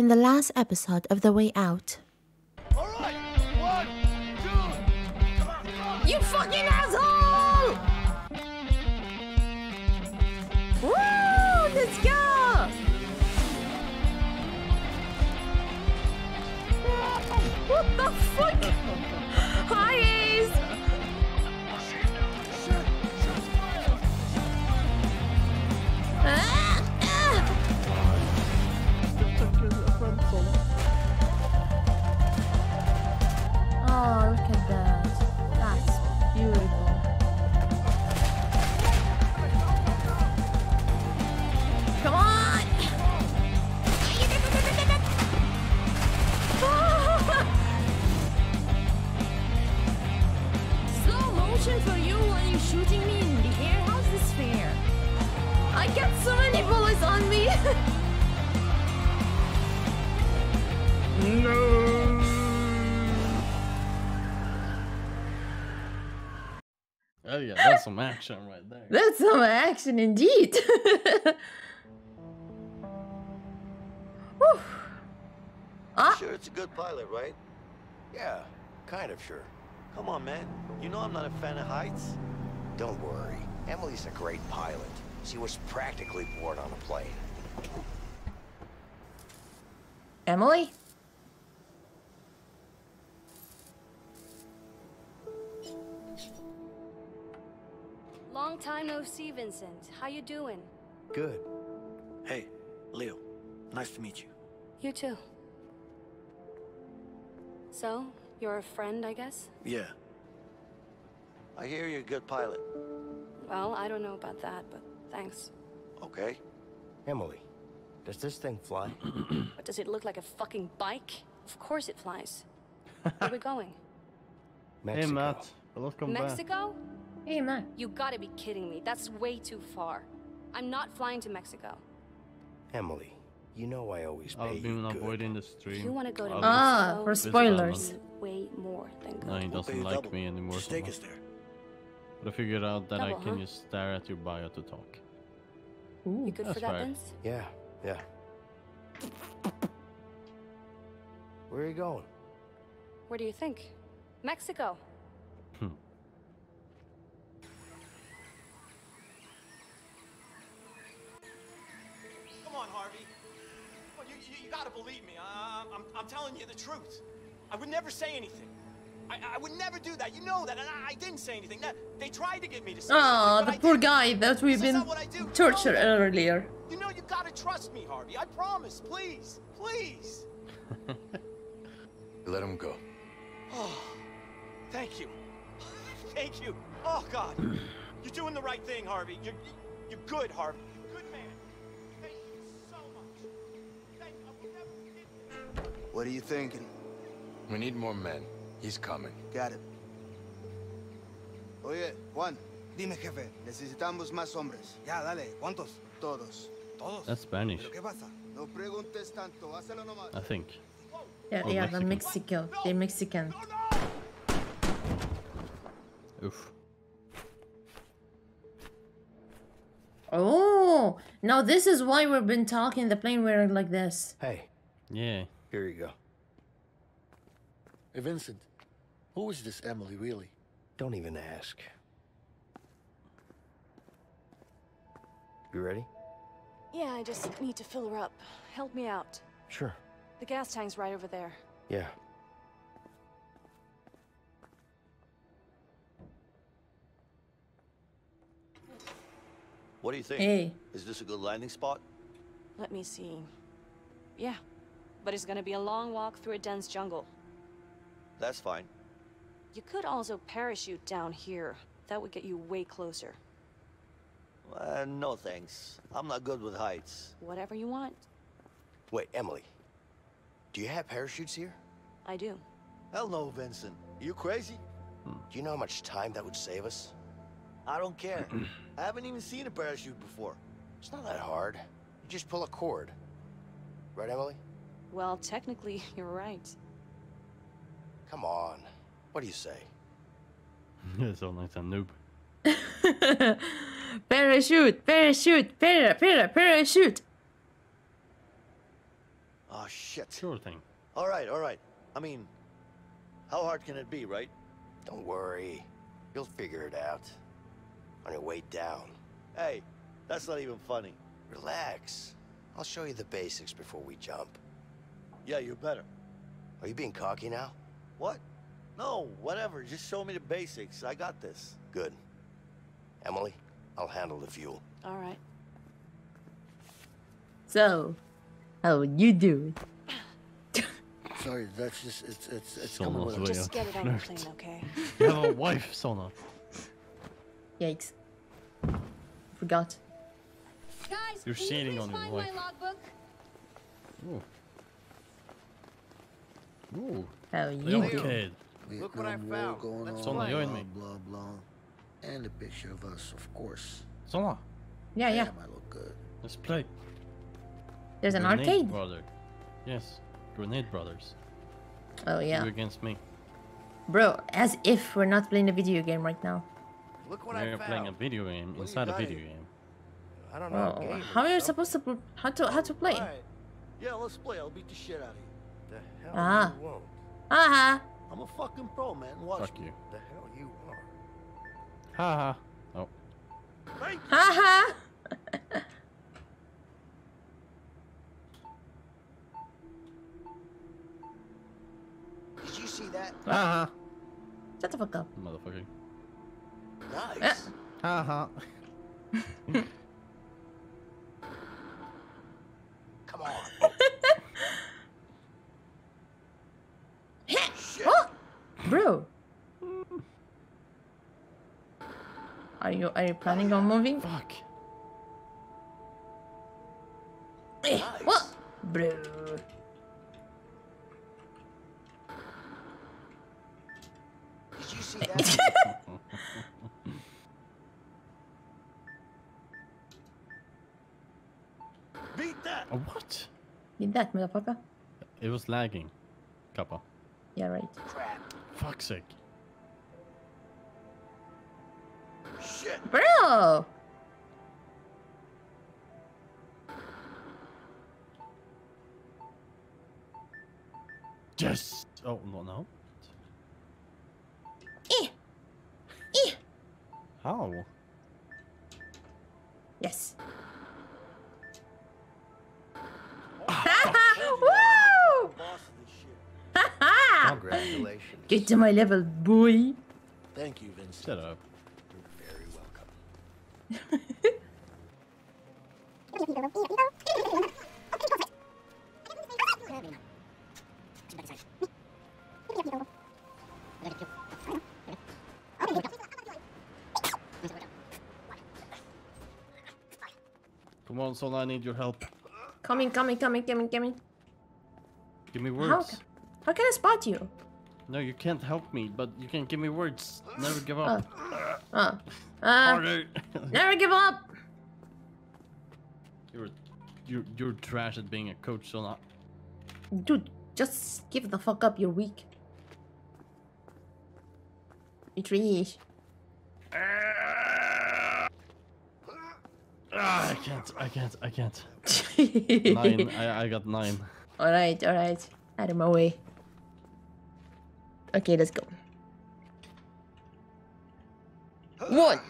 in the last episode of The Way Out. All right, 1, 2, come on. You fucking asshole! Woo! Let's go! What the fuck? Hi, Ace! Oh, look at that. That's beautiful. Come on! Slow motion for you while you're shooting me in the air. How's this fair? I got so many bullets on me! No! Oh yeah, that's some action right there. That's some action indeed! Ah. Sure it's a good pilot, right? Yeah, kind of sure. Come on, man. You know I'm not a fan of heights. Don't worry. Emily's a great pilot. She was practically born on a plane. Emily? Long time no see, Vincent. How you doing? Good. Hey, Leo. Nice to meet you. You too. So, you're a friend, I guess? Yeah. I hear you're a good pilot. Well, I don't know about that, but thanks. Okay. Emily, does this thing fly? But does it look like a fucking bike? Of course it flies. Where are we going? Mexico. Hey, Matt. Welcome back. Mexico? Hey, Matt. You gotta be kidding me. That's way too far. I'm not flying to Mexico. Emily, you know I always pay you good. I've been avoiding the stream. You wanna go to Mexico? Ah, for spoilers. Way more than good. No, he doesn't like me anymore. Just take us there. But I figured out that I can just stare at your bio to talk. Ooh, you good for that, Vince? Yeah, yeah. Where are you going? Where do you think? Mexico. Come on, Harvey. Well, you gotta believe me. I'm telling you the truth. I would never say anything. I would never do that. You know that, and I didn't say anything. They tried to get me to say something, the poor guy that we've been tortured earlier. You know you gotta trust me, Harvey. I promise. Please, please. Let him go. Oh, thank you. Thank you. Oh God, you're doing the right thing, Harvey. You're good, Harvey. You're a good man. Thank you so much. Thank you. I would never forget this. What are you thinking? We need more men. He's coming. Got it. Oye, Juan, dime, jefe. Necesitamos más hombres. Ya, dale. ¿Cuántos? Todos. Todos. That's Spanish. ¿Qué pasa? No preguntes tanto. Hazlo nomás. I think. Yeah, yeah, the Mexico. They're Mexican. Oof. Oh, now this is why we've been talking the plane wearing like this. Hey. Yeah. Here you go. Hey, Vincent. Who is this Emily, really? Don't even ask. You ready? Yeah, I just need to fill her up. Help me out. Sure. The gas tank's right over there. Yeah. What do you think? Hey. Is this a good landing spot? Let me see. Yeah. But it's gonna be a long walk through a dense jungle. That's fine. You could also parachute down here. That would get you way closer. No thanks. I'm not good with heights. Whatever you want. Wait, Emily. Do you have parachutes here? I do. Hell no, Vincent. Are you crazy? Do you know how much time that would save us? I don't care. I haven't even seen a parachute before. It's not that hard. You just pull a cord. Right, Emily? Well, technically, you're right. Come on. What do you say? It's all nice and noob. Parachute! Parachute! Parachute! Parachute! Oh shit. Sure thing. All right, all right. I mean, how hard can it be, right? Don't worry. You'll figure it out. On your way down. Hey, that's not even funny. Relax. I'll show you the basics before we jump. Yeah, you better. Are you being cocky now? What? No, whatever. Just show me the basics. I got this. Good. Emily, I'll handle the fuel. All right. So, how you do? Sorry, that's just it's coming with us. Just get it on your plane, okay? You have a wife, Sona. Yikes! Forgot. Guys, you're cheating on your wife. Ooh. Ooh. How you doing? Look what I found. Sona, you and me. Blah blah. And a picture of us, of course. Sona. Yeah, yeah. I look good. Let's play. There's an Grenade arcade. Brother. Yes, Grenade Brothers. Oh yeah. You against me. Bro, as if we're not playing a video game right now. Look what I found. We're playing a video game inside a video game. I don't know. Oh, how are you supposed to how to play? Right. Yeah, let's play. I'll beat the shit out of you. The hell you won't. I'm a fucking pro, man. Watch me. The hell you are. Haha. Oh. Haha. Did you see that? Haha. Shut the fuck up. Motherfucker. Nice. Haha. Come on. What? Bro. Are you planning on moving? Fuck. Nice. What? Bro. Did you see that? Beat that! Oh, what? Beat that, motherfucker. It was lagging. Kappa. Yeah, right. Crap. Fuck's sake. Shit. Bro! Yes! Oh, no, no. How? Yes. Woo! Congratulations. Get to my level, boy. Thank you, Vincent. Shut up. You're very welcome. Come on, Sona, I need your help. Coming. Give me words. How can I spot you? No, you can't help me, but you can give me words. Never give up. Never give up. You're trash at being a coach, Sona. Dude, just give the fuck up. You're weak. You're trash. Ah, I can't. 9, I got 9. Alright. Out of my way. Okay, let's go. 1,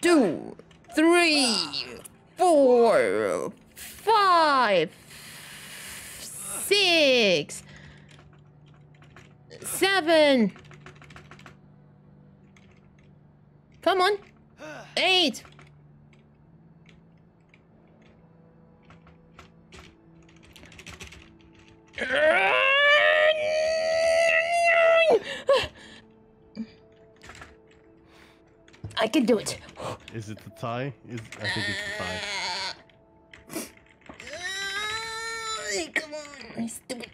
2, 3, 4, 5, 6, 7. Come on. 8. I can do it. Is it the tie? I think it's the tie. Come on, stupid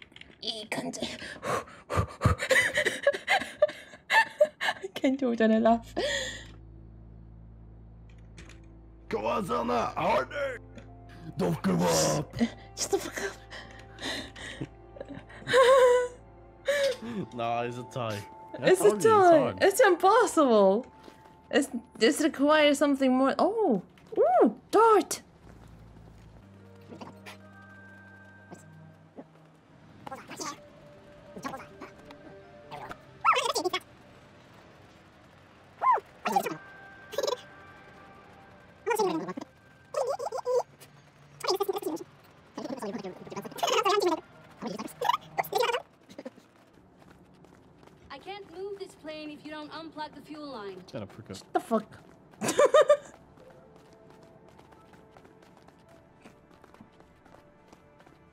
cunt. I can't do it and I laugh. Go on, Sona, harder. Don't give up. Just the fuck up. Nah, it's a tie. It's a tie. It's impossible. This requires something more. Oh, ooh, dart. plane if you don't unplug the fuel line. Shut up, Frico. Shut the fuck.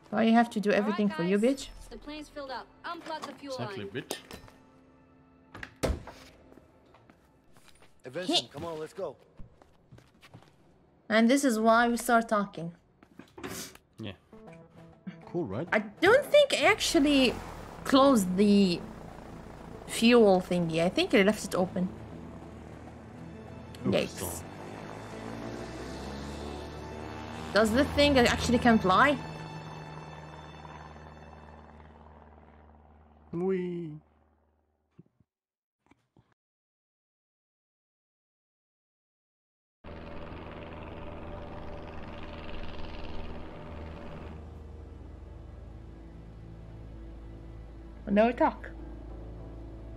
Why you have to do everything right, for you, bitch? The plane's filled up. Unplug the fuel line. Bitch. Hey, Vincent, come on, let's go. And this is why we start talking. Yeah. Cool, right? I don't think I actually closed the fuel thingy. I think I left it open. Oops. Yikes. Does the thing actually can fly? Wee. No talk.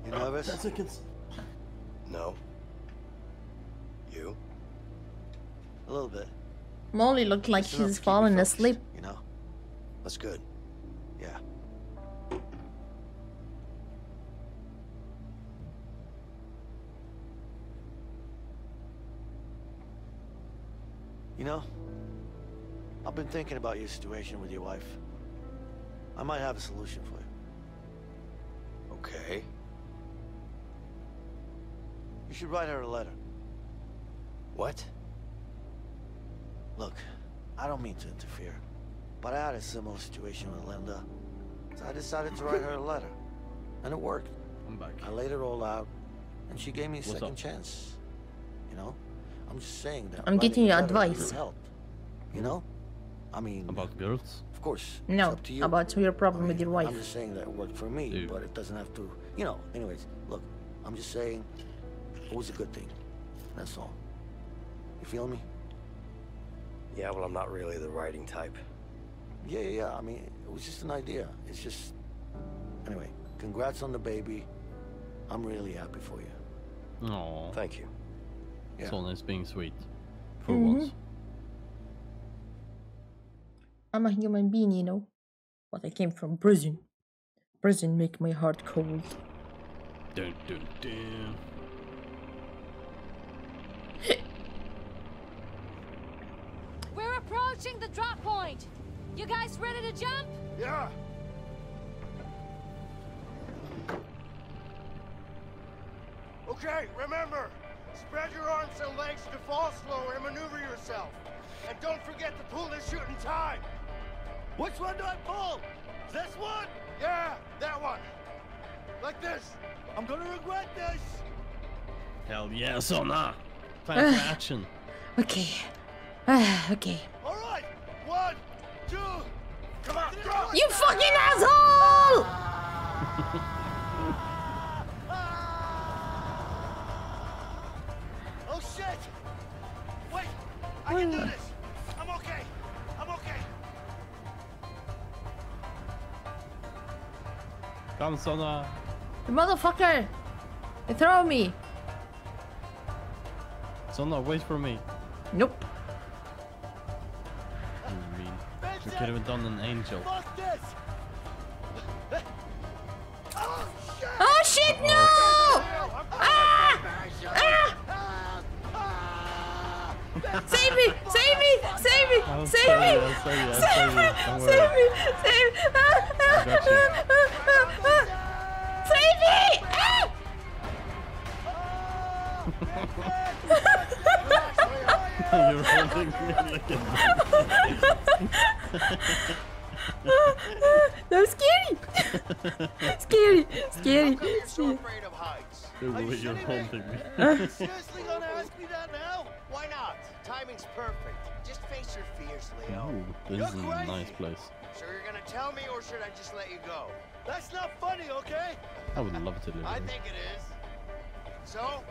You nervous? 10 seconds. No. You? A little bit. Molly looked like he's fallen asleep. You know? That's good. Yeah. You know, I've been thinking about your situation with your wife. I might have a solution for you. Okay. You should write her a letter. What? Look, I don't mean to interfere, but I had a similar situation with Linda, so I decided to write her a letter, and it worked. I'm back. I laid it all out, and she gave me a second chance. You know, I'm just saying that. I'm getting your advice. Help. You know, I mean. About girls. Of course. No, you. About your problem with your wife. I'm just saying that it worked for me, but it doesn't have to, you know. Anyways, look, I'm just saying it was a good thing. That's all. You feel me? Yeah, well, I'm not really the writing type. Yeah. I mean, it was just an idea. It's just... Anyway, congrats on the baby. I'm really happy for you. Aww. Thank you. Yeah. Sona's being sweet. For once. I'm a human being, you know, but I came from prison. Prison make my heart cold. Dun, dun, dun. We're approaching the drop point. You guys ready to jump? Yeah. Okay, remember, spread your arms and legs to fall slower and maneuver yourself. And don't forget to pull the shooting time. Which one do I pull? This one? Yeah, that one. Like this. I'm gonna regret this. Hell yeah, Sona. Time for action. Okay. Okay. All right. 1, 2. Come on. Go. You fucking asshole! Oh shit! Wait. I can do this. I'm okay. Come, Sona. The motherfucker! They throw me! Sona, wait for me. Nope. I mean, you could have done an angel. Fuck this! Oh shit! Oh shit, no! Ah! Ah! Save me! Save me! Save me! Save me! Save me! Save me! Save me! Save me! You're holding me like a No, scary! Scary! Scary! How come you're so afraid of heights? You're holding me. Seriously gonna ask me that now? Why not? Timing's perfect. Just face your fears, Leo. Ooh, this is a nice place. So you're gonna tell me, or should I just let you go? That's not funny, okay? I would love to do it. I think it is. So,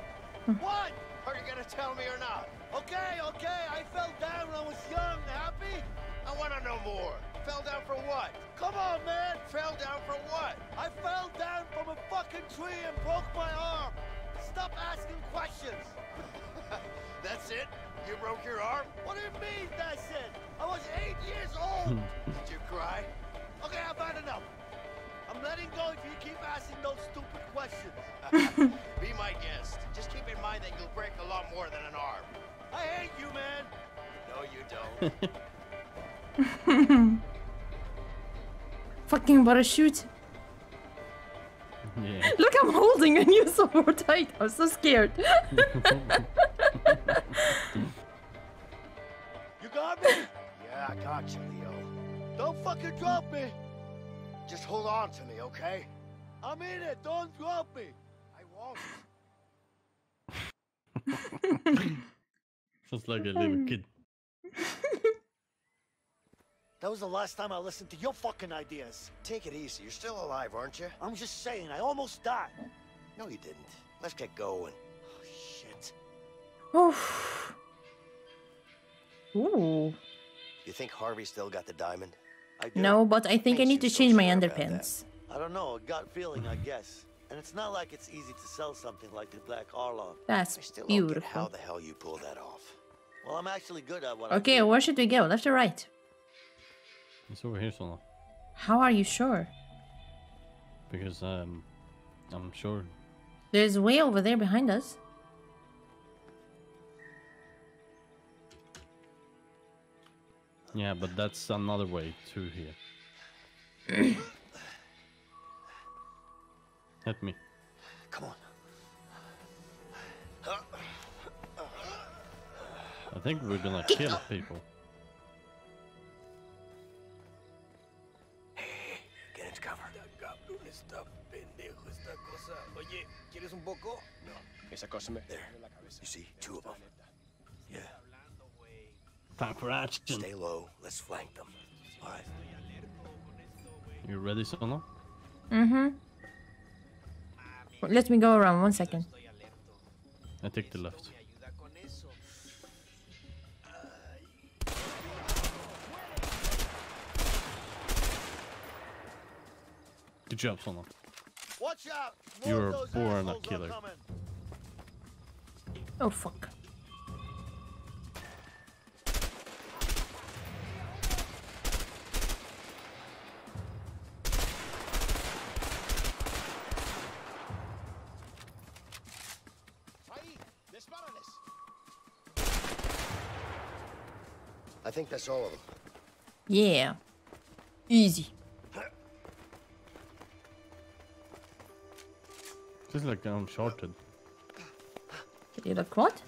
what are you gonna tell me or not? Okay, I fell down when I was young, happy? I wanna know more. Fell down for what? Come on, man! Fell down for what? I fell down from a fucking tree and broke my arm. Stop asking questions. That's it? You broke your arm? What do you mean, that's it? I was 8 years old. Did you cry? Okay, I've had enough. I'm letting go if you keep asking those stupid questions. Be my guest. Just keep in mind that you'll break a lot more than an arm. I hate you, man. No, you don't. Fucking parachute. Yeah. Look, I'm holding a new sword tight. I'm so scared. You got me? Yeah, I got you, Leo. Don't fucking drop me. Just hold on to me, okay? I'm in it. Don't drop me. I won't. Sounds like a little kid. That was the last time I listened to your fucking ideas. Take it easy. You're still alive, aren't you? I'm just saying, I almost died. No, you didn't. Let's get going. Oh, shit. Oof. Ooh. You think Harvey still got the diamond? I do. No, but I think I need to change my underpants. I don't know. A gut feeling, I guess. And it's not like it's easy to sell something like the Black Orlov. That's beautiful. Don't get how the hell you pull that off. Well, I'm actually good at what I do. Okay, where should we go? Left or right? It's over here, Sona. How are you sure? Because I'm sure. There's a way over there behind us. Yeah, but that's another way to here. Hit me. Come on. I think we're gonna kill people. There. You see, two of them. Yeah. Time for action. Stay low. Let's flank them. All right. You ready, Sona? Mm-hmm. Let me go around. 1 second. I take the left. Good job, Sona. Watch out! You're born a killer. Oh fuck. I think that's all of them. Yeah. Easy. This is like Uncharted. You look what?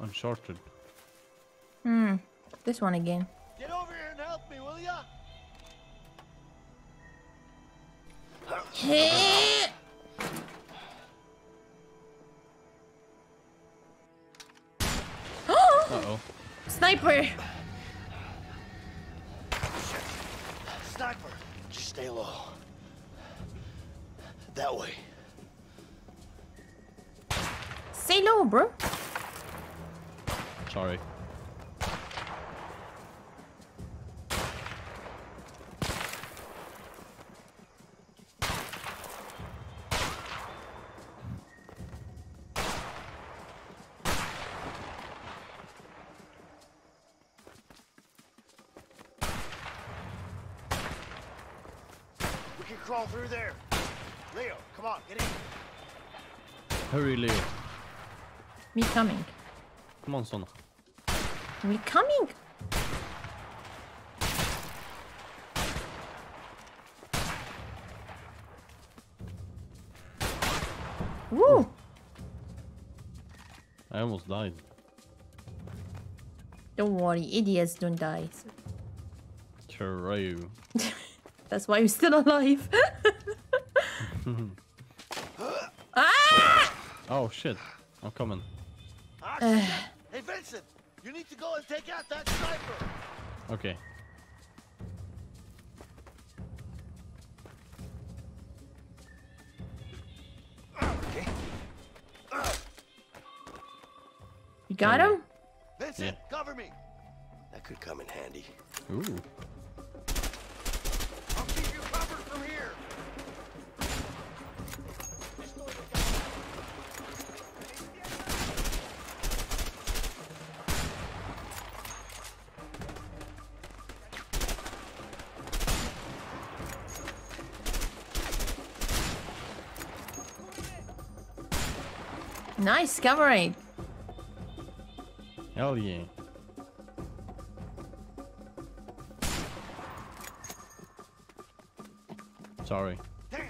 Uncharted. Hmm. This one again. Get over here and help me, will ya? Hey! Uh-oh. Sniper! Sniper! Just stay low. That way. Say no, bro. Sorry. We can crawl through there. Leo, come on, get in. Hurry, Leo. Me coming. Come on, Sona. Me coming. Woo! I almost died. Don't worry, idiots don't die. So. True. That's why you're still alive. Ah! Oh shit! I'm coming. Hey Vincent, you need to go and take out that sniper. Okay. Okay. You got him? Vincent, yeah. Cover me. That could come in handy. Ooh. I'll keep you covered from here. Nice covering. Hell yeah. Sorry. Damn,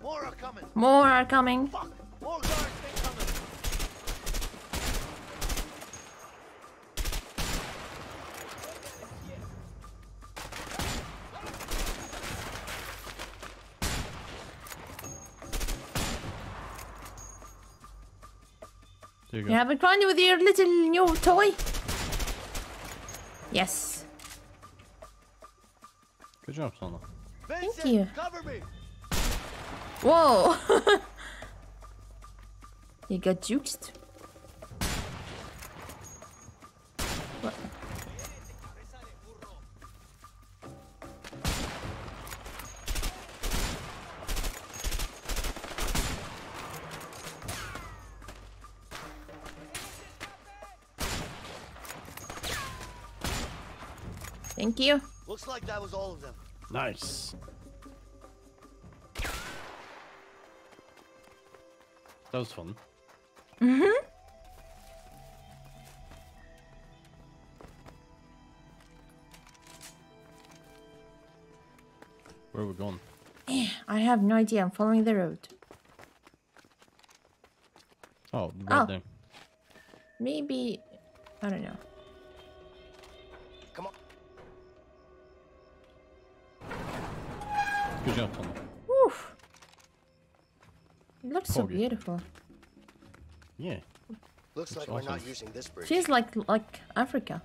more are coming. More are coming. Fuck. More guards incoming. You having fun with your little new toy? Yes. Good job, Sona. Vincent, thank you. Cover me. Whoa. You got juked. What? Thank you. Looks like that was all of them. Nice. That was fun. Mm-hmm. Where are we going? I have no idea. I'm following the road. Oh, right there. Maybe... I don't know. Come on. Good job, Tom. Woof. It looks so beautiful. Yeah. Looks like we're not using this bridge. Feels like Africa.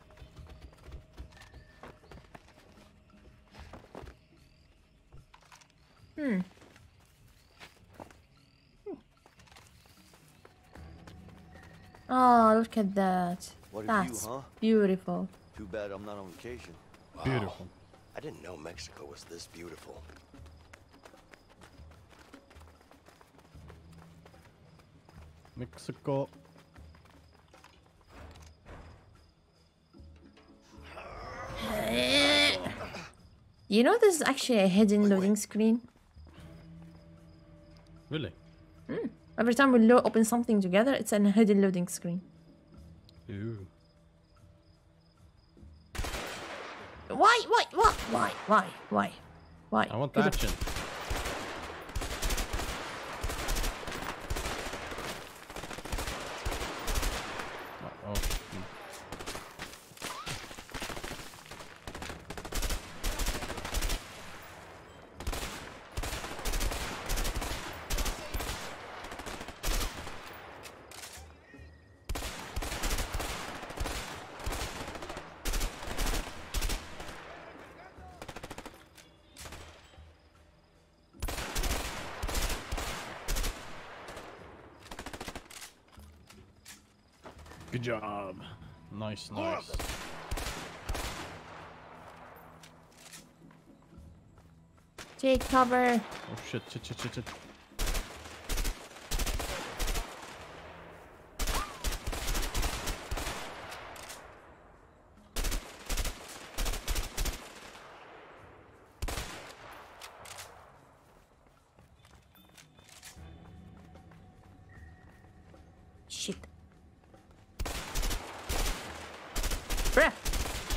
Hmm. Oh, look at that. That's beautiful. Too bad I'm not on vacation. Beautiful. I didn't know Mexico was this beautiful. Mexico. You know, there's actually a hidden loading screen. Really? Mm. Every time we open something together, it's a hidden loading screen. Ew. Why? I want the action. Good job. Nice, nice. Take cover. Oh shit, shit, shit, shit, shit.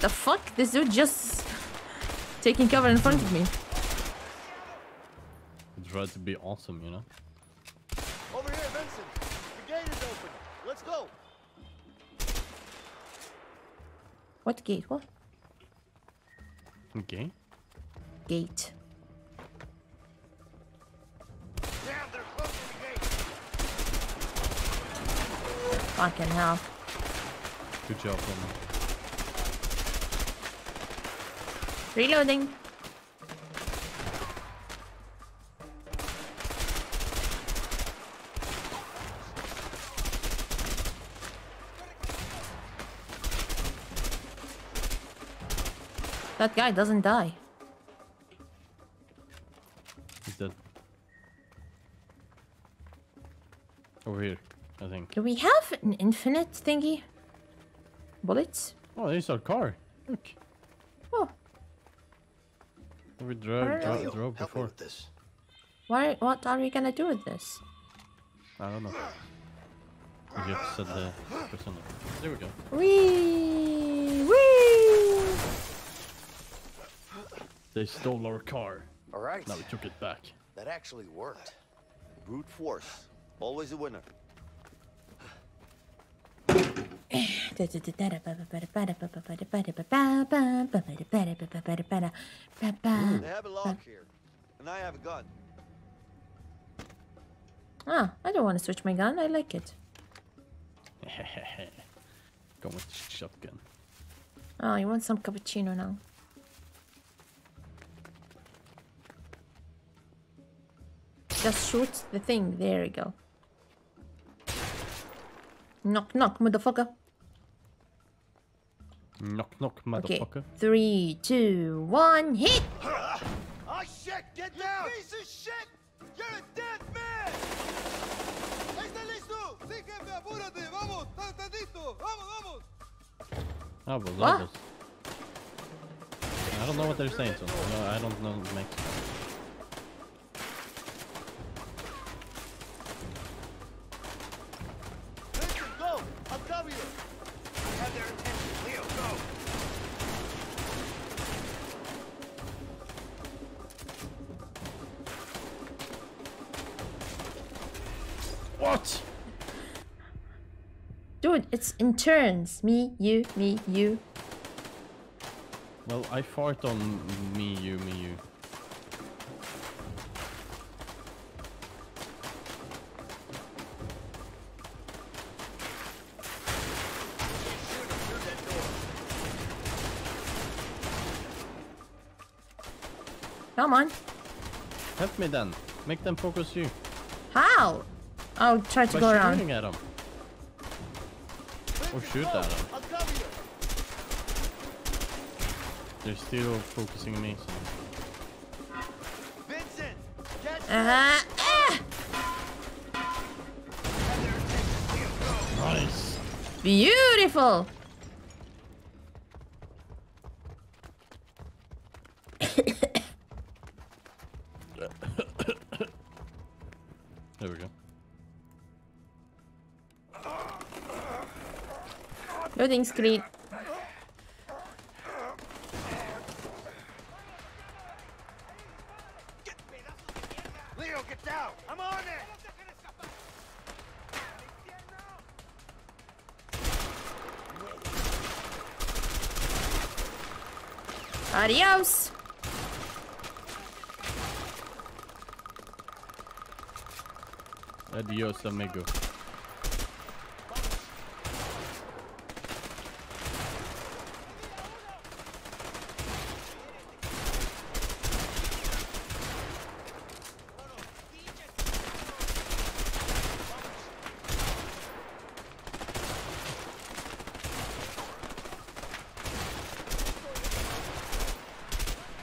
The fuck? This dude just taking cover in front of me. It's right to be awesome, you know? Over here, Vincent! The gate is open! Let's go! What gate? What? Okay. Gate. Yeah, they're closing the gate! Fucking hell. Good job, Linda. Reloading. That guy doesn't die. He's dead. Over here, I think. Do we have an infinite thingy? Bullets? Oh, there's our car. Look. Oh. We drove before. This. What are we gonna do with this? I don't know. You have to set the percent. There we go. Wee! Wee! They stole our car. All right. Now we took it back. That actually worked. Brute force. Always a winner. They have a lock here, and I have a gun. Ah, I don't want to switch my gun. I like it. Going with the shotgun. Oh, you want some cappuccino now? Just shoot the thing. There we go. Knock, knock, motherfucker. Knock, knock, motherfucker. Okay. 3, 2, 1, hit! Oh shit, get down! You piece of shit! You're a dead man! Oh, well, what? I don't know what they're saying, so no, I don't know Mexico. Listen, go! I'll cover you! I have their attention. Leo, go! What? Dude, it's in turns. Me, you, me, you. Well, I fart on me, you, me, you. Come on. Help me then. Make them focus you. How? I'll try to go around. Shooting at them. Or shoot at them. They're still focusing me. Vincent, catch Nice. Beautiful. There we go. Loading screen. Leo, get down! I'm on it! Adios! Adios, amigo.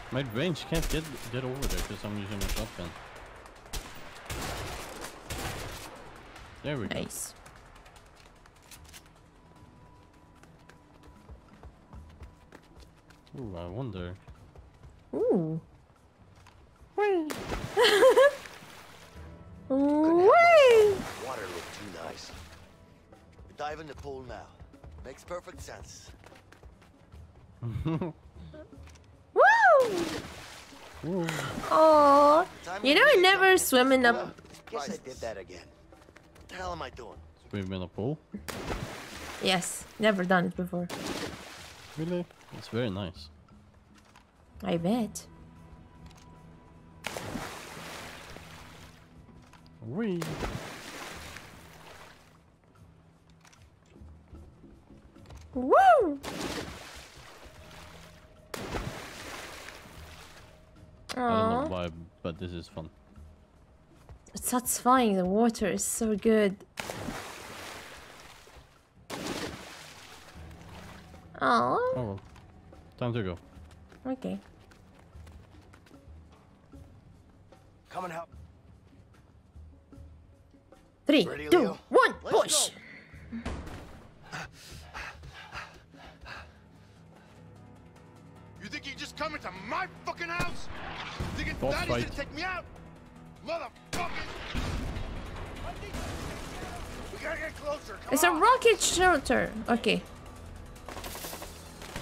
My range can't get over there because I'm using my shotgun. There we go. Nice. Ooh, I wonder. Ooh. Whee! Whee! Water looked too nice. Dive in the pool now. Makes perfect sense. Oh, you know I never swim in a. Guess I did that again. What the hell am I doing? Swim in a pool? Yes, never done it before. Really? It's very nice. I bet. Wee. Woo! I don't know why, but this is fun. It's satisfying, the water is so good. Aww. Oh well. Time to go. Okay. Come and help. 3, 2, 1, push! You think you just come into my fucking house? Thinking daddy's gonna take me out? Motherfucker! We gotta get closer. Come it's on. A rocket shelter. Okay.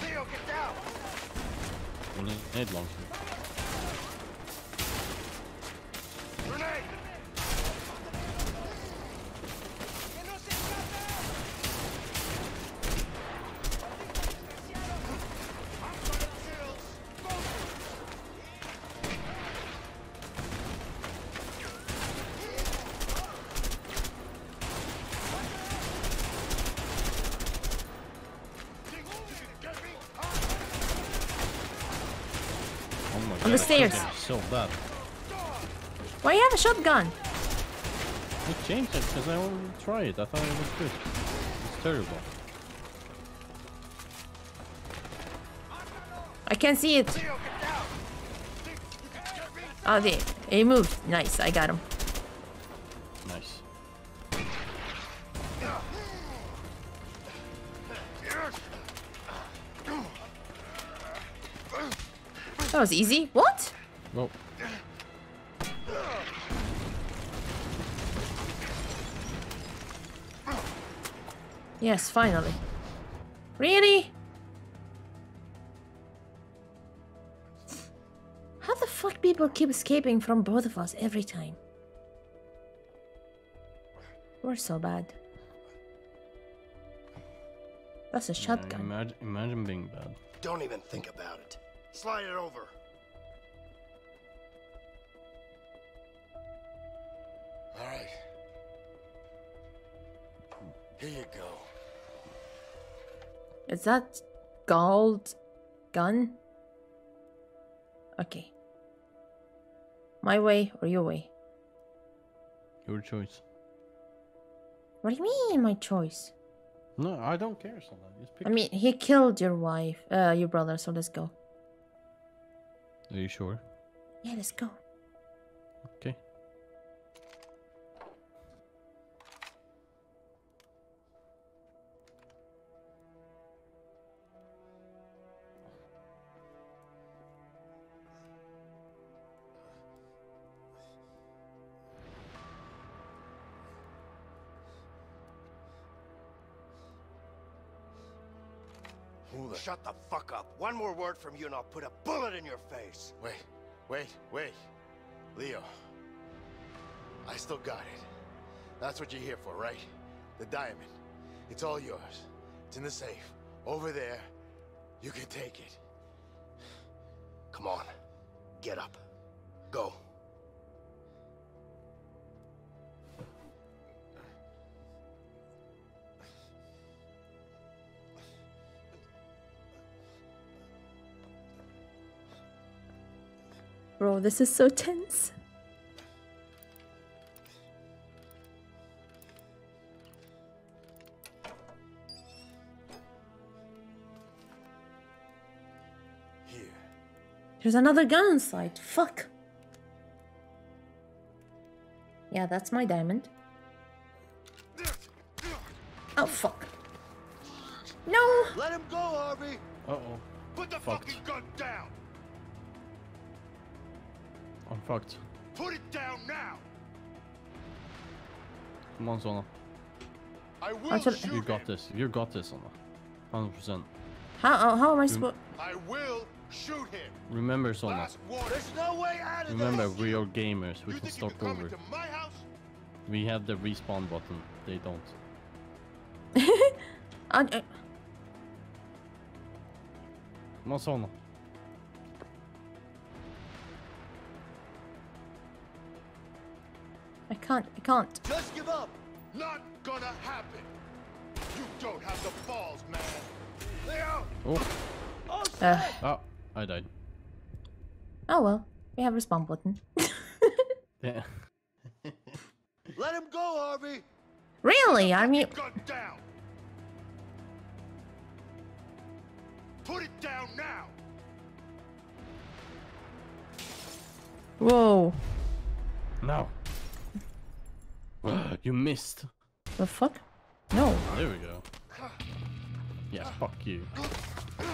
Leo, get down. Well, headlong. Grenade. On the stairs. So bad. Why you have a shotgun? I changed it because I wanted to try it. I thought it was good. It's terrible. I can't see it. Oh, there. He moved. Nice. I got him. Nice. That was easy. What? Whoa. Yes, finally. Really? How the fuck people keep escaping from both of us every time? We're so bad. That's a shotgun. Imagine being bad. Don't even think about it. Slide it over. All right. Here you go. Is that gold gun? Okay. My way or your way? Your choice. What do you mean, my choice? No, I don't care, Sona. Just pick. I mean, he killed your wife, your brother. So let's go. Are you sure? Yeah, let's go. Okay. Shut the fuck up. One more word from you and I'll put a bullet in your face. Wait, wait, wait. Leo, I still got it. That's what you're here for, right? The diamond. It's all yours. It's in the safe. Over there. You can take it. Come on. Get up. Go. Bro, this is so tense. Here. There's another gun inside. Fuck. Yeah, that's my diamond. Oh, fuck. No! Let him go, Harvey! Uh-oh. Put the fucking gun down! I'm fucked. Put it down now. Come on, Sona. I will shoot you got him. This. You got this, Sona. 100%. How am I supposed? I will shoot him. Remember, Sona. There's no way out of this. We are gamers. We can start over. We have the respawn button. They don't. Come on, Sona. I can't. Just give up. Not gonna happen. You don't have the balls, man. Leo. Oh. Oh, I died. Oh well, we have a respawn button. Yeah. Let him go, Harvey. Really? I mean. Gun down. Put it down now. Whoa. No. You missed. The fuck? No. There we go. Yeah, fuck you.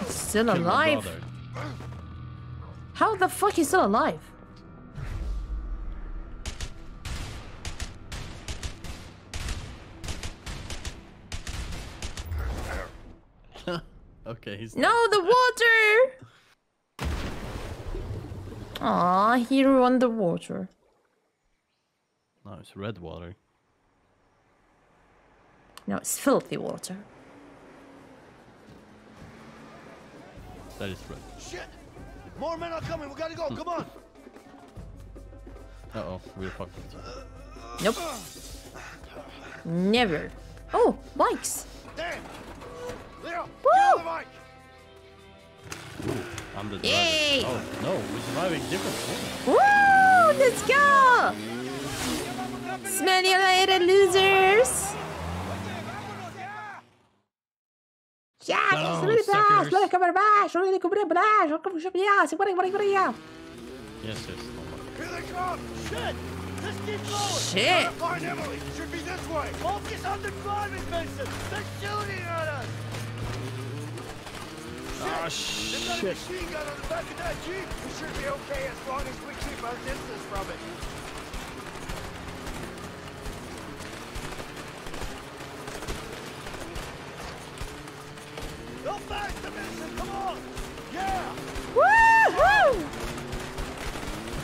Still alive? How the fuck is still alive? Okay, he's no, the water! Aw, he ruined the water. No, it's red water. No, it's filthy water. That is red. Shit! More men are coming, we gotta go, come on! Uh-oh, we're fucked. Nope. Never. Oh, bikes! Damn! Leo, get on the bike! Ooh, I'm the driver. Yay! Oh, no, we're driving different things. Woo! Let's go! Smell you later, losers! Yes. Here they come! Shit! Let's keep going! Shit! Find Emily! Should be this way! Focus on the driving, Vincent! They're shooting at us! Ah, shit! There's got a machine gun on the back of that jeep! We should be okay as long as we keep our distance from it! Go back to Vincent! Come on! Yeah! Woo-hoo!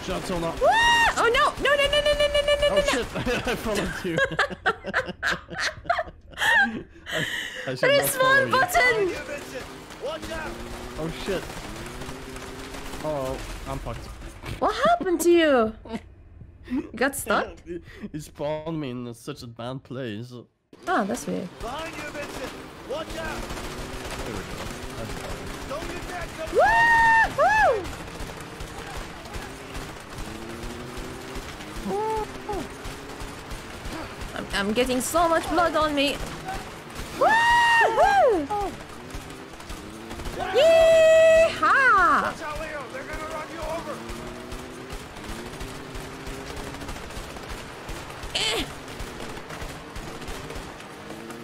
Shot Sona. Oh no. Oh shit, I followed you. I Respawn button! Oh shit. Oh, I'm fucked. What happened to you? You got stuck? It spawned me in such a bad place. Ah, that's weird. Behind you, Vincent! Watch out! There we go. Don't get that gun! Woo! I'm getting so much blood on me. Woo-hoo! Yee-haw! Watch out, Leo. They're gonna run you over.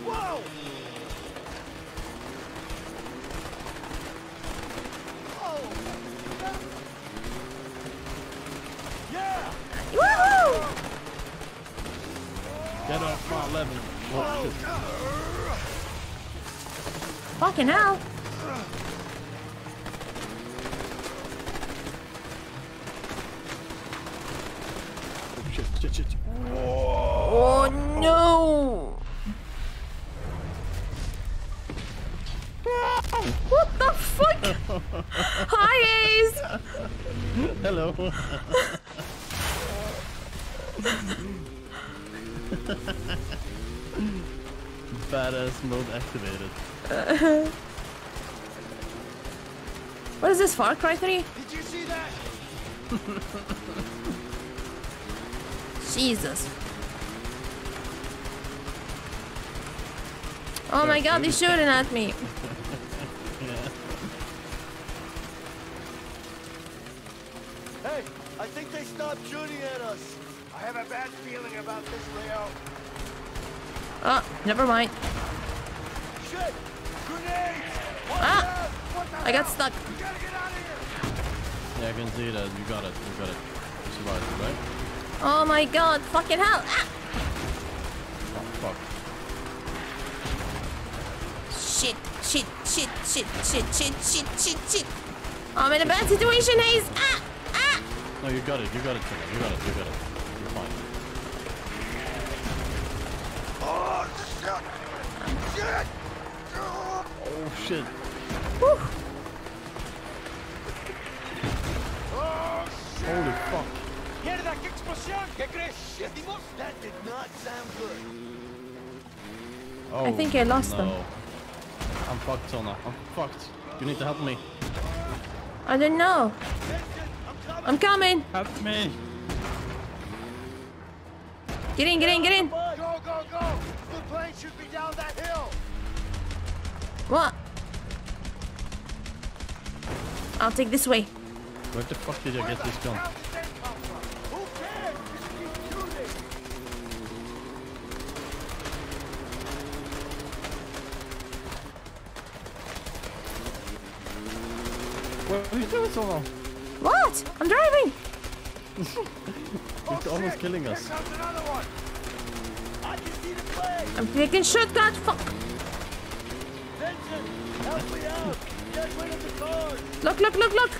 Whoa! Oh! Yeah! Woo-hoo! Get off my level. Fucking hell. Oh, shit. Whoa. Oh no. What the fuck? Hi, Ace. Hello. Badass mode activated. What is this, Far Cry 3? Did you see that? Jesus. Oh my god, they're shooting at me. Hey, I think they stopped shooting at us. I have a bad feeling about this, Leo. Oh, never mind. Shit! Grenades! Ah! I got stuck. You gotta get out of here. Yeah, I can see that. You got it. You survived it, right? Oh my god, fucking hell! Ah! Oh, fuck. Shit. I'm in a bad situation, Hayes! Ah! Ah! No, you got it. Oh shit! Shit! Oh shit! Woo. Oh shit! Holy fuck! That did not sound good. Oh, I think I lost them. I'm fucked, Sona. I'm fucked. You need to help me. I don't know. I'm coming. Help me. Get in. Go. The plane should be down that hill. What? I'll take this way. Where the fuck did I get this gun? Who cares? Just keep shooting. What are you doing so long? What? I'm driving. It's almost killing us. Here comes another one. I'm taking shotgun. Fuck. Then Vincent! Help me out! Get rid of the car! Look, look, look, look!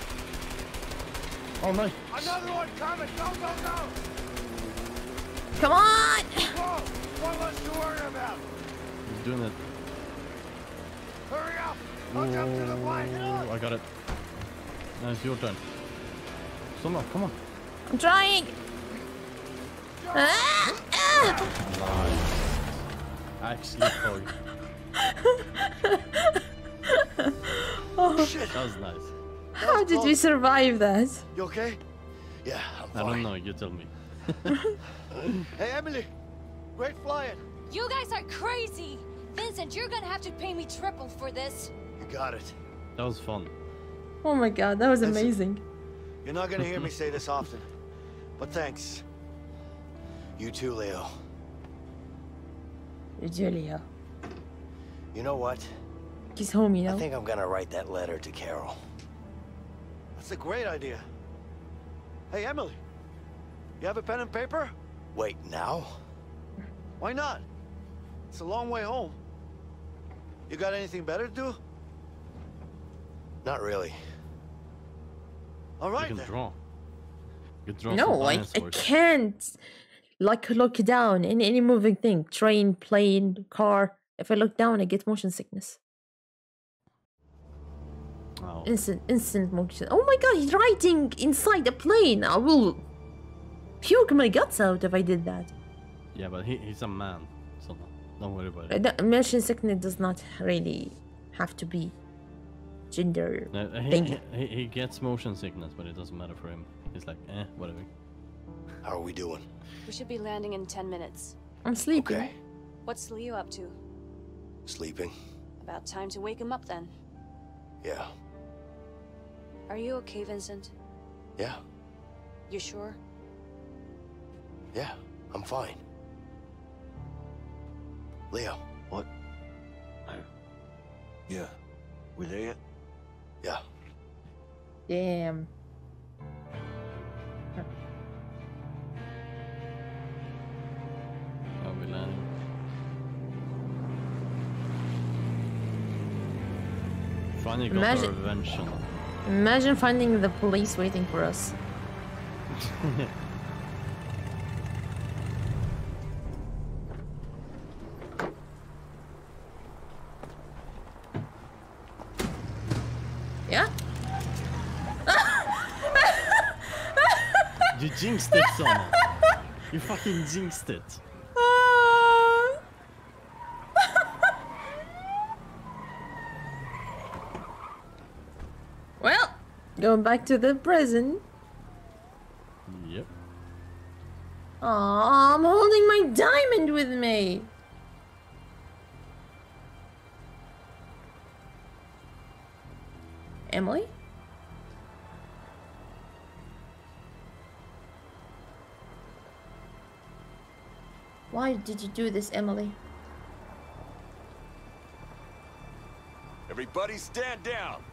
Oh no! Another one coming! Go, go, go! Come on! Whoa! What was you worried about? He's doing it. Hurry up! I'll jump to the plane! Oh, I got it. Now it's your turn. Sona, come on. I'm trying! Ah! Ah! Nice. Actually, sorry. Oh shit! That was nice. How did we survive that? You okay? Yeah, I'm fine. I don't know, you tell me. Hey Emily! Great flying! You guys are crazy! Vincent, you're gonna have to pay me triple for this. You got it. That was fun. Oh my god, that was amazing. You're not gonna hear me say this often, but thanks. You too, Leo. You too, Leo. You know what? He's home, you know? I think I'm gonna write that letter to Carol. That's a great idea. Hey, Emily. You have a pen and paper? Wait, now? Why not? It's a long way home. You got anything better to do? Not really. All right, you can draw. You can draw. No, I can't. Like, look down in any moving thing. Train, plane, car. If I look down, I get motion sickness. Oh. Instant motion. Oh my god, he's riding inside a plane. I will puke my guts out if I did that. Yeah, but he's a man, so don't worry about it. Motion sickness does not really have to be gender thing. He gets motion sickness, but it doesn't matter for him. He's like, eh, whatever. How are we doing? We should be landing in 10 minutes. I'm sleeping. Okay. What's Leo up to? Sleeping. About time to wake him up then. Yeah. Are you okay, Vincent? Yeah. You sure? Yeah, I'm fine. Leo. What? Yeah. We there yet? Yeah. Damn. Finally got our invention. Imagine finding the police waiting for us. Yeah? You jinxed it, Sona. You fucking jinxed it. Going back to the prison. Yep. Aww, I'm holding my diamond with me. Emily? Why did you do this, Emily? Everybody stand down.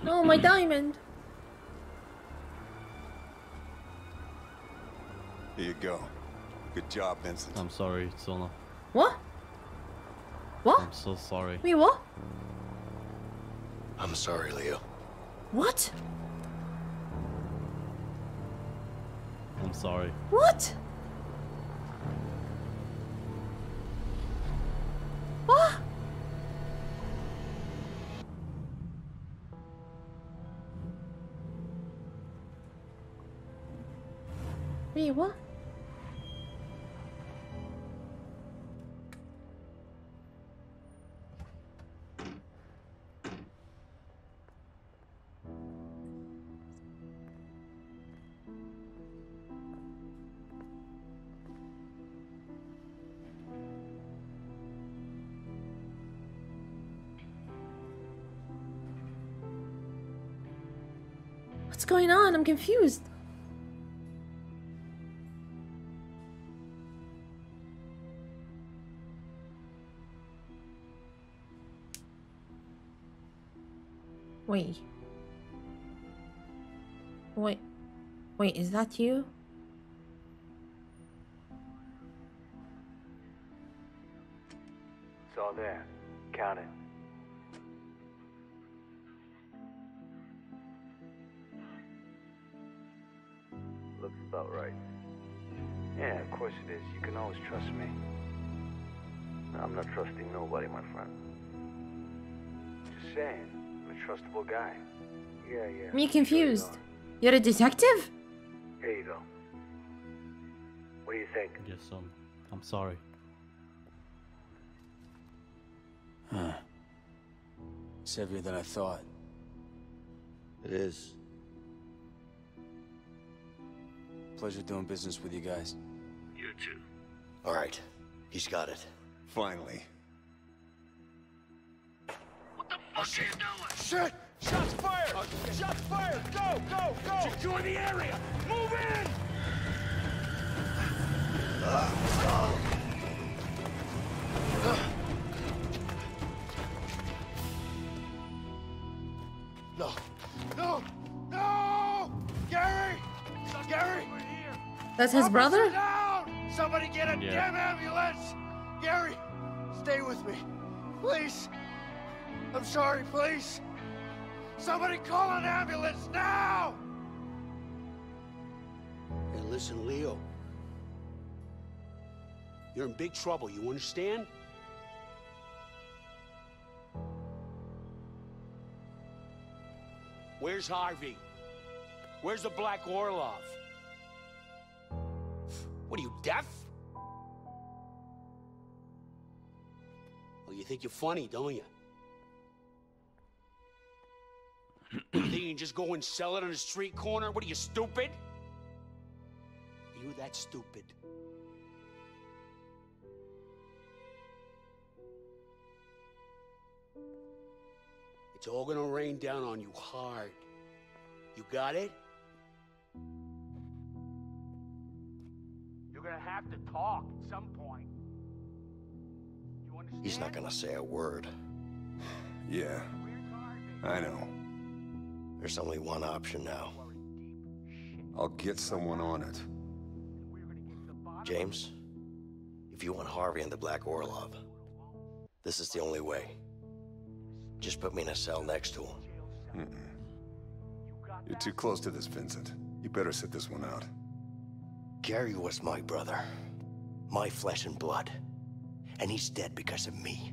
No, my diamond. Here you go. Good job, Vincent. I'm sorry, Sona. What? What? I'm so sorry. Wait, what? I'm sorry, Leo. What? I'm sorry. What? What? going on? I'm confused. Wait, is that you? It's all there. Count it. Looks about right. Yeah, of course it is. You can always trust me. I'm not trusting nobody, my friend. Just saying. Trustable guy. Yeah. Me confused. You're a detective? Here you go. What do you think? Yes, I'm sorry. Huh. It's heavier than I thought. It is. Pleasure doing business with you guys. You too. Alright. He's got it. Finally. What are you doing? Shit! Shots fired! Shots fired! Go! Go! Go! Secure the area! Move in! No! No! No! Gary! Gary! That's his brother? Down. Somebody get a damn ambulance! Gary! Stay with me! Please! I'm sorry, please. Somebody call an ambulance now! Hey, listen, Leo. You're in big trouble, you understand? Where's Harvey? Where's the Black Orlov? What are you, deaf? Well, you think you're funny, don't you? You think you can just go and sell it on a street corner? What are you, stupid? Are you that stupid? It's all gonna rain down on you hard. You got it? You're gonna have to talk at some point. You understand? He's not gonna say a word. Yeah, I know. There's only one option now. I'll get someone on it. James, if you want Harvey and the Black Orlov, this is the only way. Just put me in a cell next to him. Mm-mm. You're too close to this, Vincent. You better sit this one out. Gary was my brother. My flesh and blood. And he's dead because of me.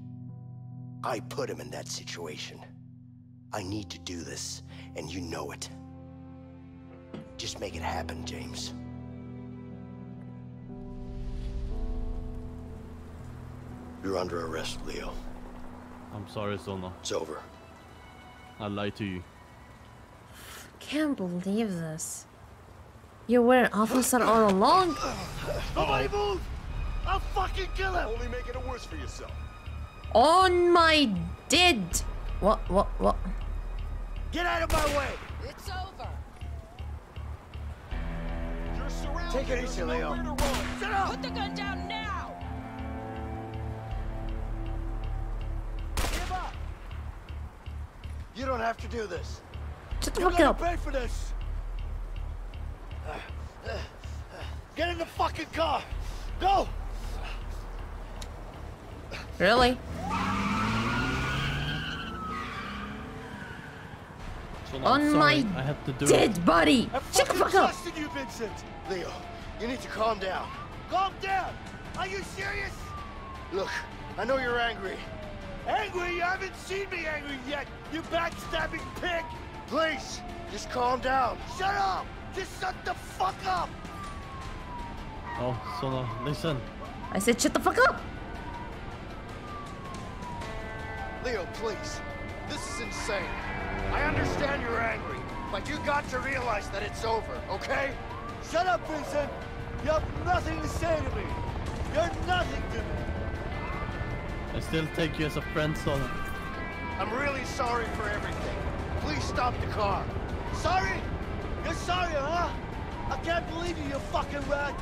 I put him in that situation. I need to do this, and you know it. Just make it happen, James. You're under arrest, Leo. I'm sorry, Sona. It's over. I lied to you. Can't believe this. You were an officer all along? Nobody move! I'll fucking kill him! Only making it worse for yourself. On my dead! What? Get out of my way! It's over. You're surrounded. Take it easy, Leo. Shut up! Put the gun down now! Give up! You don't have to do this. Shut the fuck up! You're gonna pay for this. Get in the fucking car. Go. Really? No, on sorry. My I have to do dead it. Body! Shut the fuck up! You, Vincent. Leo, you need to calm down. Calm down? Are you serious? Look, I know you're angry. Angry? You haven't seen me angry yet, you backstabbing pig! Please, just calm down. Shut up! Just shut the fuck up! Oh, Sona, listen. I said shut the fuck up! Leo, please. This is insane. I understand you're angry, but you got to realize that it's over, okay? Shut up, Vincent! You have nothing to say to me! You're nothing to me! I still take you as a friend, Solomon. I'm really sorry for everything. Please stop the car. Sorry? You're sorry, huh? I can't believe you fucking rat!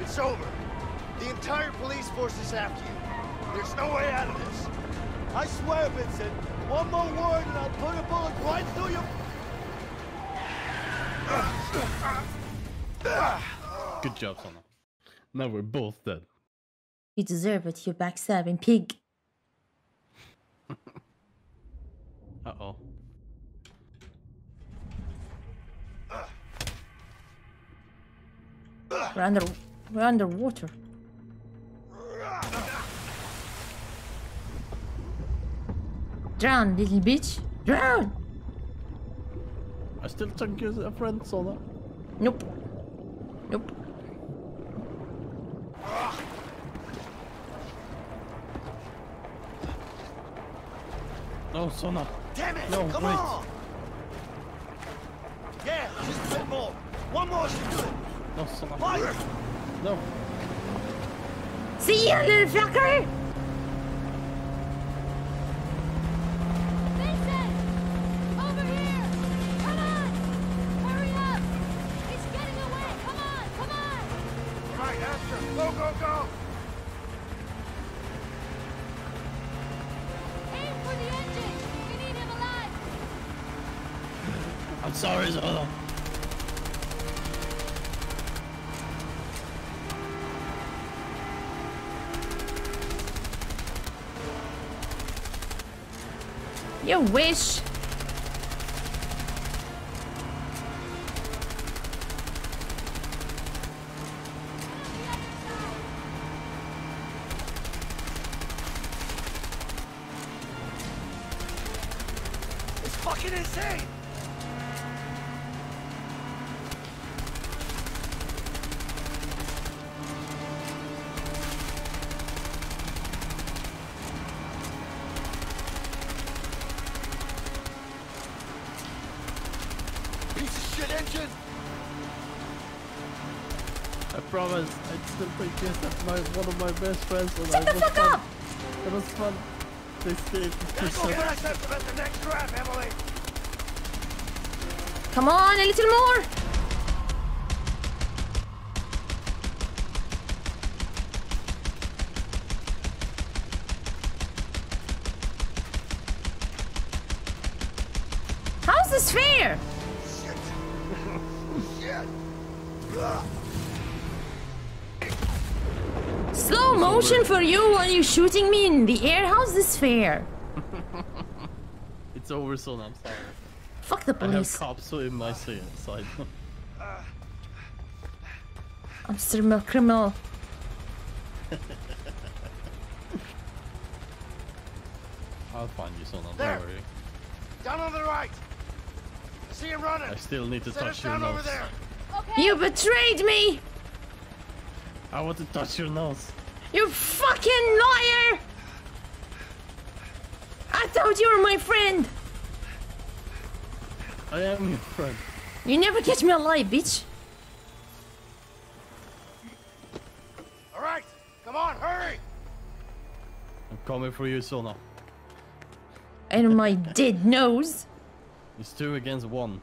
It's over. The entire police force is after you. There's no way out of this. I swear, Vincent, one more word and I'll put a bullet right through your... Good job, Sona. Now we're both dead. You deserve it, you backstabbing pig. Uh-oh. We're underwater. Drown, little bitch. Drown! I still think you're a friend, Sona. Nope. Nope. No, Sona. Damn it! No, come wait. On! Yeah, just a bit more. One more should do it. No, Sona. Fire! No. See you, little fucker! Sorry, Sona. You wish. It's fucking insane. I promise, I still think yes, that's one of my best friends. Shut the fuck up! It was fun. They stayed. That's what I said about the next rap, Emily! Come on, a little more! How's this fair? Shit! Shit! Slow motion for you while you're shooting me in the air? How's this fair? It's over, Sona. I'm sorry. Fuck the police. I have cops in my side. I'm still a criminal. I'll find you, Sona. Don't worry. Down on the right. See him running. I still need to touch your nose. Okay. You betrayed me. I want to touch your nose. You fucking liar! I thought you were my friend! I am your friend. You never catch me alive, bitch! Alright! Come on, hurry! I'm coming for you, Sona. And my dead nose! It's 2 against 1.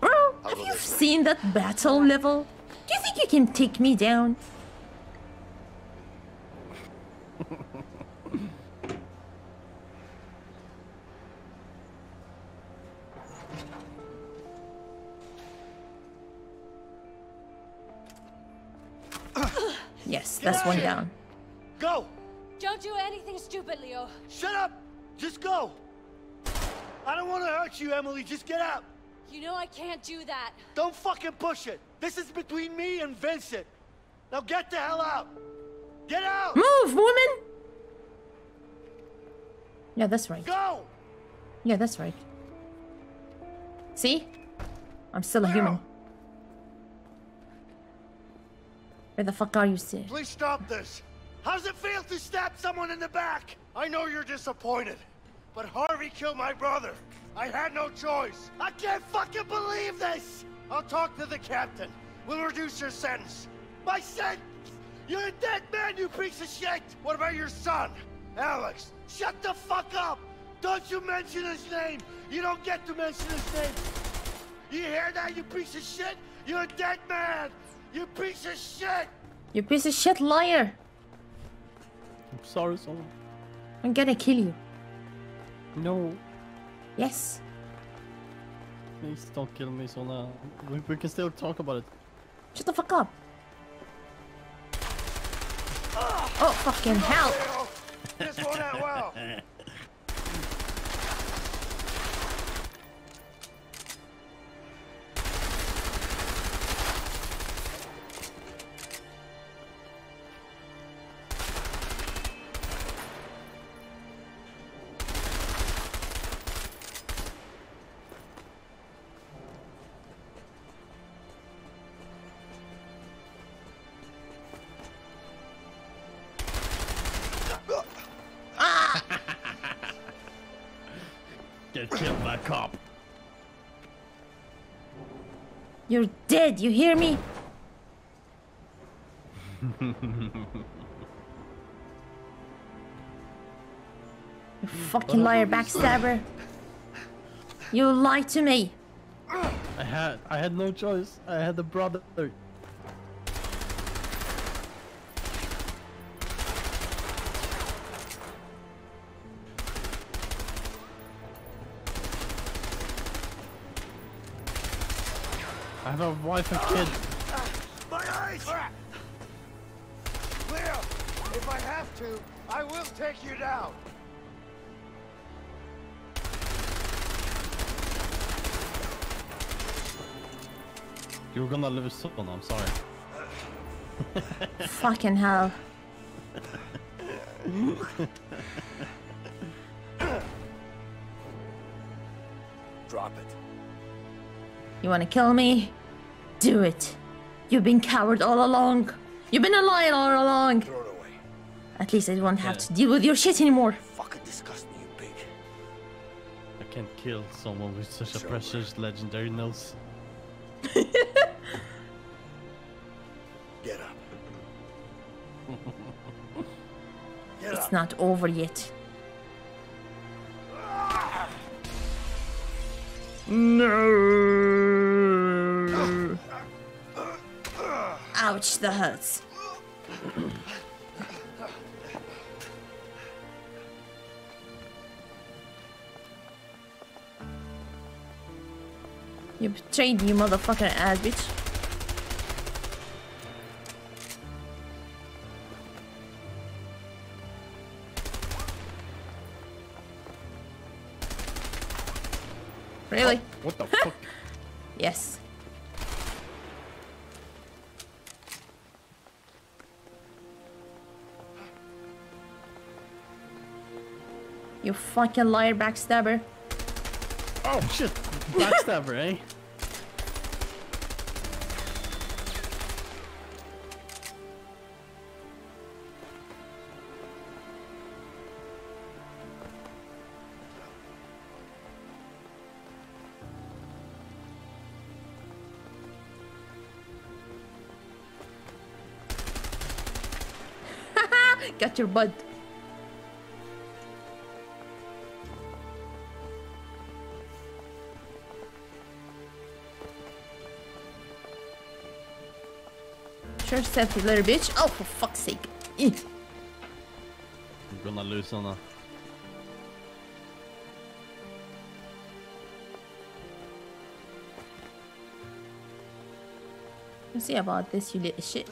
Bro, have you seen that battle level? Do you think you can take me down? Yes, that's one down. Go! Don't do anything stupid, Leo. Shut up! Just go! I don't want to hurt you, Emily. Just get out! You know I can't do that. Don't fucking push it. This is between me and Vincent. Now get the hell out. Get out. Move, woman. Yeah, that's right. Go. Yeah, that's right. See? I'm still a human. Where the fuck are you, sir? Please stop this. How's it feel to stab someone in the back? I know you're disappointed, but Harvey killed my brother. I had no choice. I can't fucking believe this! I'll talk to the captain. We'll reduce your sentence. My sentence? You're a dead man, you piece of shit! What about your son? Alex, shut the fuck up! Don't you mention his name! You don't get to mention his name! You hear that, you piece of shit? You're a dead man! You piece of shit! You piece of shit liar! I'm sorry, Solomon. I'm gonna kill you. No. Yes. Please don't kill me, Sona. We can still talk about it. Shut the fuck up! Oh, fucking hell! This won't end well. You're dead, you hear me? You fucking liar, backstabber. You lied to me. I had no choice. I had a brother. I have a wife and kid. My eyes! Leo, if I have to, I will take you down. You're gonna live a Sona, I'm sorry. Fucking hell. Drop it. You wanna kill me? Do it. You've been coward all along. You've been a liar all along. Throw it away. At least I won't have to deal with your shit anymore. Fucking disgust me, you pig. I can't kill someone with such a precious legendary nose. Get up. Get up. It's not over yet. No. Ouch, that hurts. You betrayed me, you motherfucking ass bitch. Really? Oh, what the fuck? Yes. You fucking liar, backstabber. Oh shit. Backstabber, eh? Got your butt. Sure, selfie, little bitch. Oh, for fuck's sake. You're gonna lose, Sona. We'll see about this, you little shit.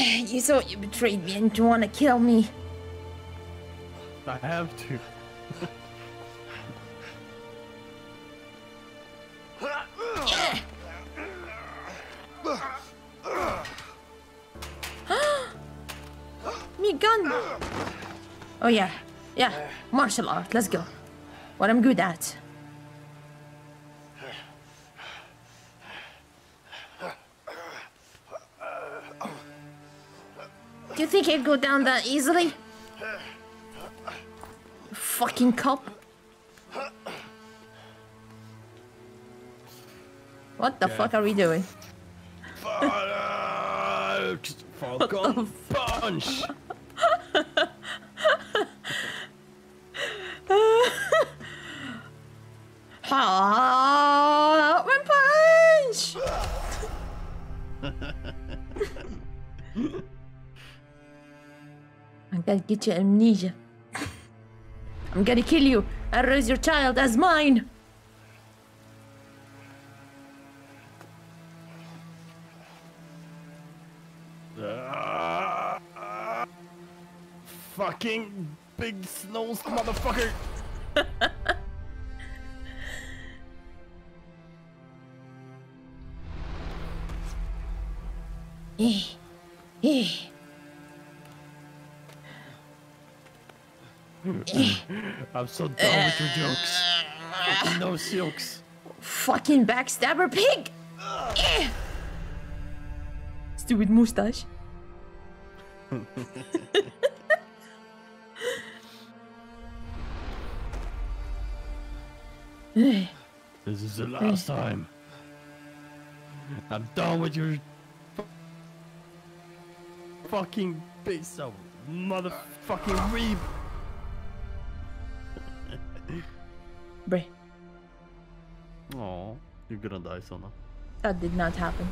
You thought you betrayed me and you want to kill me. I have to. Me gun. Oh yeah, yeah. Martial art. Let's go. What I'm good at. Do you think it'd go down that easily? Fucking cop. What the fuck are we doing? Falcon punch! Falcon punch! I'm gonna get you amnesia. I'm gonna kill you and raise your child as mine! Fucking big snows motherfucker! I'm so done with your jokes. Fucking no silks. Fucking backstabber pig! Stupid mustache. This is the last time. I'm done with your fucking piece of motherfucking reeb. Bruh. Oh, you're gonna die, Sona. That did not happen.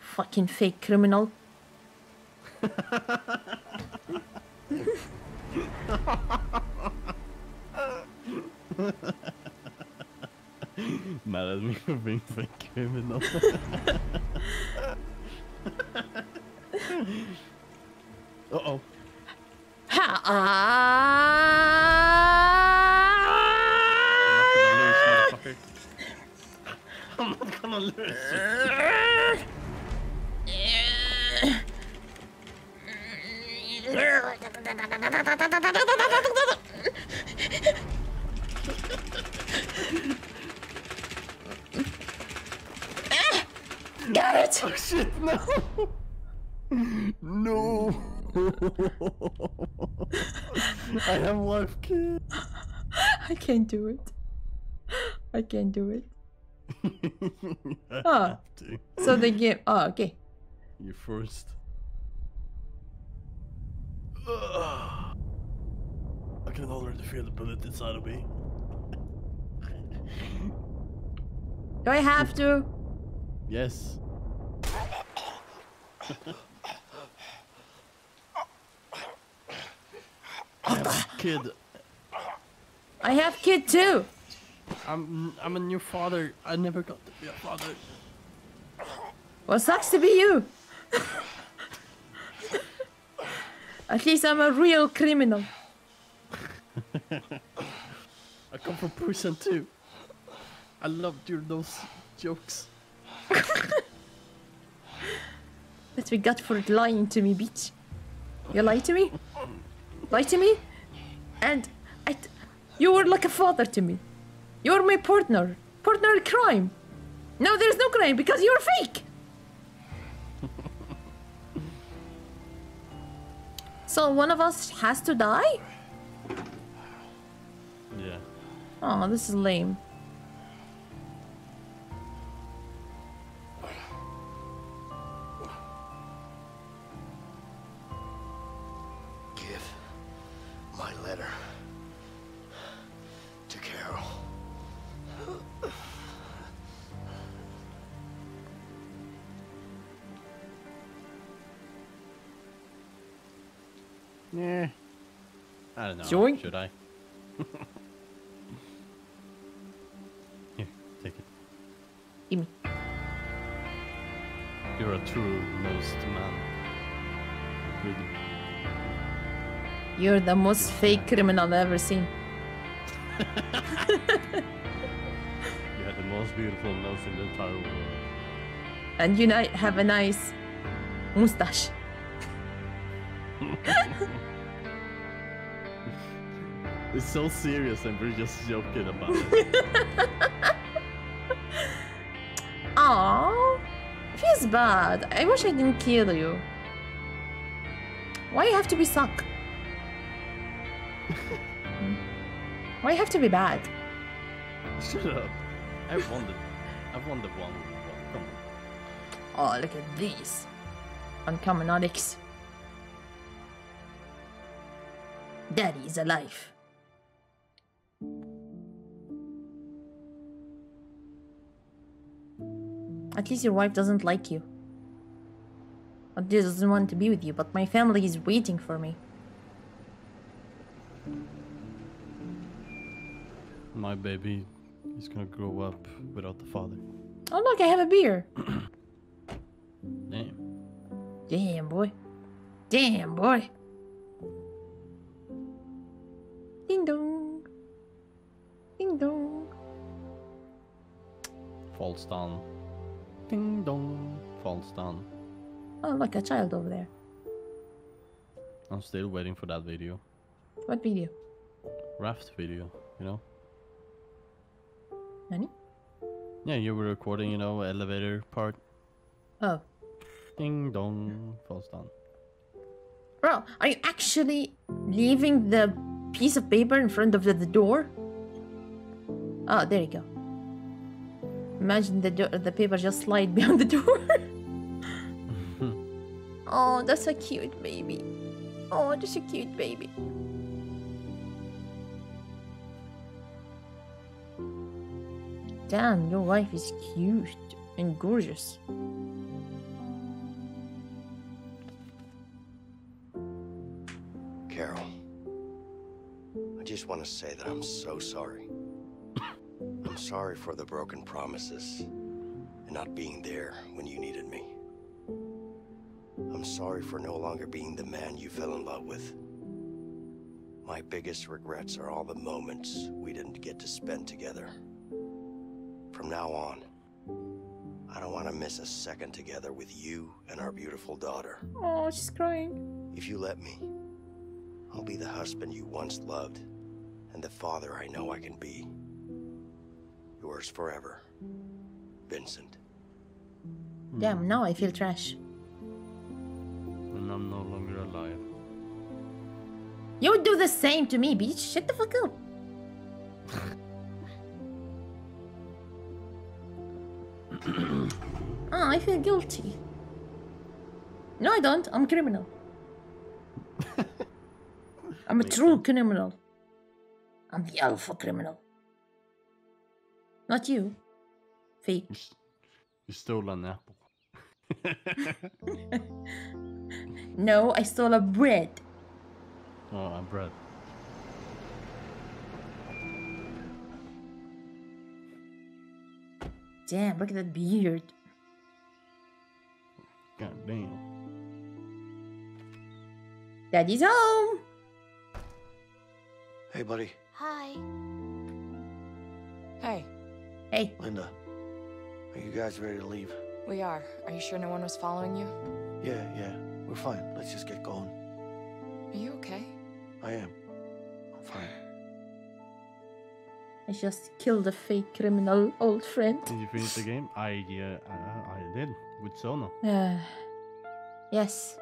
Fucking fake criminal. Mad at me for being fake criminal. Uh-oh. I'm not gonna lose, motherfucker. I'm not gonna lose. Got it! Oh shit, no! No! I have life kid. I can't do it. I can't do it. Oh, so the game. Oh, okay. You first. I can already feel the bullet inside of me. Do I have to? Yes. I have kid. I have kid too. I'm a new father. I never got to be a father. Well, sucks to be you. At least I'm a real criminal. I come from prison too. I loved your those jokes. That's what we got for lying to me, bitch. You lied to me? Lied to me? And you were like a father to me. You were my partner. Partner in crime. No, there's no crime because you're fake. So one of us has to die? Yeah. Oh, this is lame. I don't know. Joy? Should I? Here, take it. Give me. You're a true most man. Really. You're the most fake criminal I've ever seen. You have the most beautiful nose in the entire world. And you have a nice mustache. It's so serious and we're just joking about it. Aww. It feels bad. I wish I didn't kill you. Why you have to be suck? Why you have to be bad? Shut up. I've won the one. Come on. Oh, look at these. Uncommon Alex. Daddy's alive. At least your wife doesn't like you. But she doesn't want to be with you, but my family is waiting for me. My baby is gonna grow up without the father. Oh look, I have a beer! Damn. Damn, boy. Damn, boy. Ding dong. Ding dong. Falls down. Ding dong. Falls down. Oh, look, a child over there. I'm still waiting for that video. What video? Raft video, you know? Nani? Yeah, you were recording, you know, elevator part. Oh. Ding dong. Falls down. Bro, are you actually leaving the piece of paper in front of the door? Oh, there you go. Imagine the paper just slide behind the door. Oh, that's a cute baby. Oh, that's a cute baby. Damn, your wife is cute and gorgeous. Carol, I just want to say that I'm so sorry. I'm sorry for the broken promises and not being there when you needed me. I'm sorry for no longer being the man you fell in love with. My biggest regrets are all the moments we didn't get to spend together. From now on, I don't want to miss a second together with you and our beautiful daughter. Oh, she's crying. If you let me, I'll be the husband you once loved and the father I know I can be. Yours forever, Vincent. Damn, now I feel trash. And I'm no longer alive. You would do the same to me, bitch. Shut the fuck up. Oh, I feel guilty. No, I don't. I'm a criminal. I'm a true criminal. I'm the alpha criminal. Not you. Fake. You stole an apple. No, I stole a bread. Oh, a bread. Damn, look at that beard. God damn. Daddy's home! Hey, buddy. Hi. Hey. Hey. Linda, are you guys ready to leave? We are. Are you sure no one was following you? Yeah. We're fine. Let's just get going. Are you okay? I am. I'm fine. I just killed a fake criminal old friend. Did you finish the game? I did. With Sona. Yes.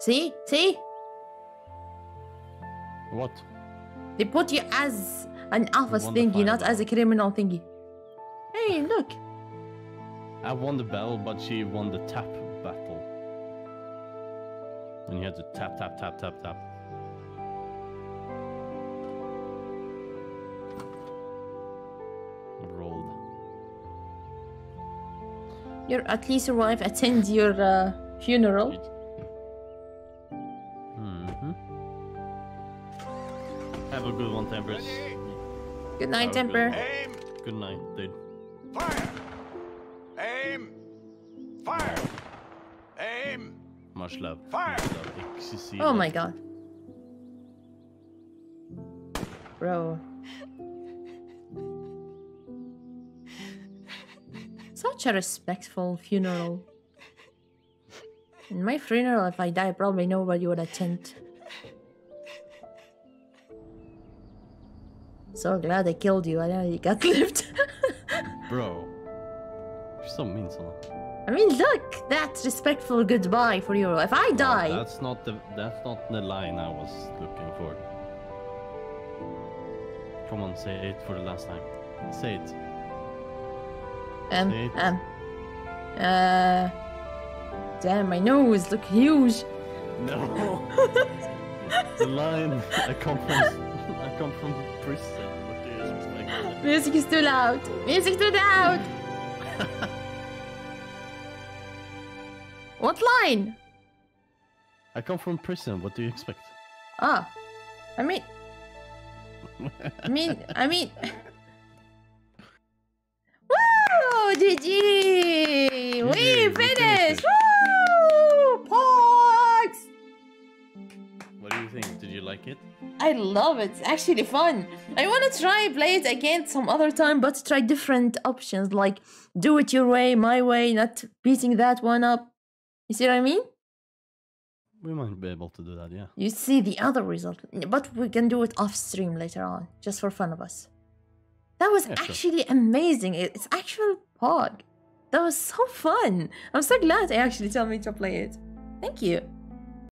See? See? What? They put you as an alpha thingy, not as a criminal thingy. Hey, look. I won the battle, but she won the tap battle. And you had to tap, tap, tap, tap, tap. Your, at least your wife attends your funeral. Mm-hmm. Have a good one, Tempers. Good night, Temper. Good night, dude. Fire! Aim! Fire! Aim! Much love. Fire! Oh my god. Bro. Such a respectful funeral. In my funeral, if I die, probably nobody would attend. So glad I killed you. I know you got lived. Bro. You're so mean, Solomon. I mean, look, that's respectful goodbye for you. If I die, oh, that's not the line I was looking for. Come on, say it for the last time. Say it. Say it. Damn, my nose look huge. No. The line. I come from prison. Like music is too loud. Music too loud. What line? I come from prison. What do you expect? Ah, I mean, Woo! GG! We finished! Woo! Pogs! What do you think? Did you like it? I love it. It's actually fun. I want to try play it again some other time, but try different options like do it your way, my way, not beating that one up. You see what I mean? We might be able to do that, yeah. You see the other result, but we can do it off stream later on, just for fun of us. That was actually amazing. It's actual pod. That was so fun. I'm so glad they actually told me to play it. Thank you.